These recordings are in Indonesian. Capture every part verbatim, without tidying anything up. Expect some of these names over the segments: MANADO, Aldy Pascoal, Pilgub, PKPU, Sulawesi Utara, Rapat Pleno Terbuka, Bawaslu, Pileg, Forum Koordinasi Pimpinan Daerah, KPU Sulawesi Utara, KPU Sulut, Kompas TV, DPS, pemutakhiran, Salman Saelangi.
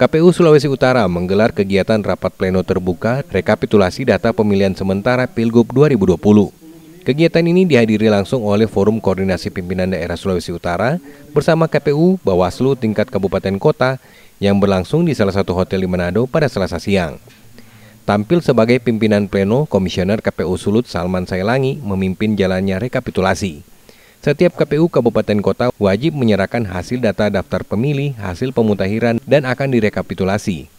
K P U Sulawesi Utara menggelar kegiatan rapat pleno terbuka rekapitulasi data pemilihan sementara Pilgub dua ribu dua puluh. Kegiatan ini dihadiri langsung oleh Forum Koordinasi Pimpinan Daerah Sulawesi Utara bersama K P U, Bawaslu tingkat kabupaten kota yang berlangsung di salah satu hotel di Manado pada Selasa siang. Tampil sebagai pimpinan pleno, Komisioner K P U Sulut Salman Saelangi memimpin jalannya rekapitulasi. Setiap K P U Kabupaten Kota wajib menyerahkan hasil data daftar pemilih, hasil pemutakhiran, dan akan direkapitulasi.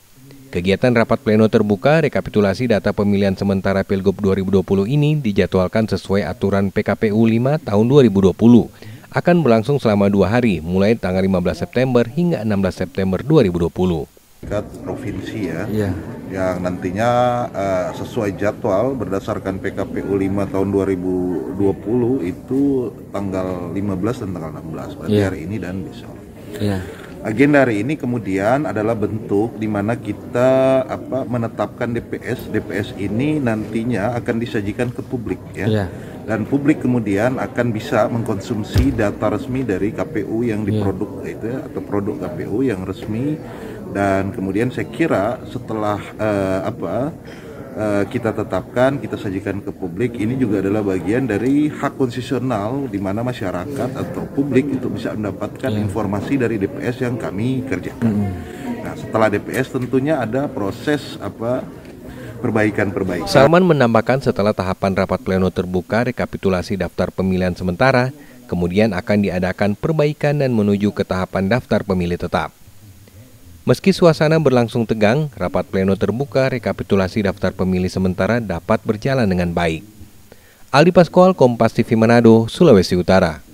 Kegiatan rapat pleno terbuka rekapitulasi data pemilihan sementara Pilgub dua ribu dua puluh ini dijadwalkan sesuai aturan P K P U lima tahun dua ribu dua puluh. Akan berlangsung selama dua hari, mulai tanggal lima belas September hingga enam belas September dua ribu dua puluh. Tingkat provinsi ya, ya. yang nantinya uh, sesuai jadwal berdasarkan P K P U lima tahun dua ribu dua puluh itu tanggal lima belas dan tanggal enam belas, berarti ya. Hari ini dan besok. Ya. Agenda hari ini kemudian adalah bentuk di mana kita apa menetapkan D P S, D P S ini nantinya akan disajikan ke publik ya. ya. Dan publik kemudian akan bisa mengkonsumsi data resmi dari K P U yang diproduk yeah. itu atau produk K P U yang resmi, dan kemudian saya kira setelah uh, apa uh, kita tetapkan, kita sajikan ke publik, ini juga adalah bagian dari hak konstitusional di mana masyarakat atau publik itu bisa mendapatkan yeah. informasi dari D P S yang kami kerjakan. Mm. Nah, setelah D P S tentunya ada proses apa perbaikan-perbaikan. Salman menambahkan setelah tahapan rapat pleno terbuka rekapitulasi daftar pemilihan sementara, kemudian akan diadakan perbaikan dan menuju ke tahapan daftar pemilih tetap. Meski suasana berlangsung tegang, rapat pleno terbuka rekapitulasi daftar pemilih sementara dapat berjalan dengan baik. Aldy Pascoal, Kompas T V Manado, Sulawesi Utara.